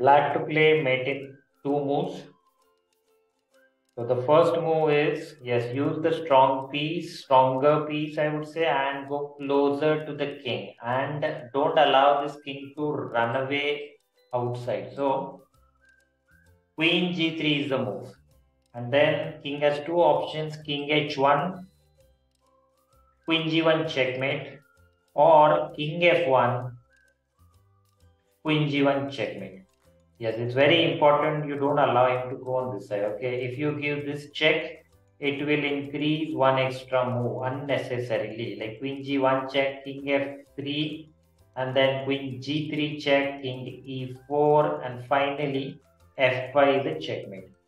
Black to play mate in two moves. So the first move is, yes, use the strong piece, stronger piece, I would say, and go closer to the king. And don't allow this king to run away outside. So queen g3 is the move. And then king has two options, king h1, queen g1 checkmate, or king f1, queen g1 checkmate. Yes, it's very important you don't allow him to go on this side, okay? If you give this check, it will increase one extra move unnecessarily. Like queen g1 check, king f3, and then queen g3 check, king e4, and finally f5 is a checkmate.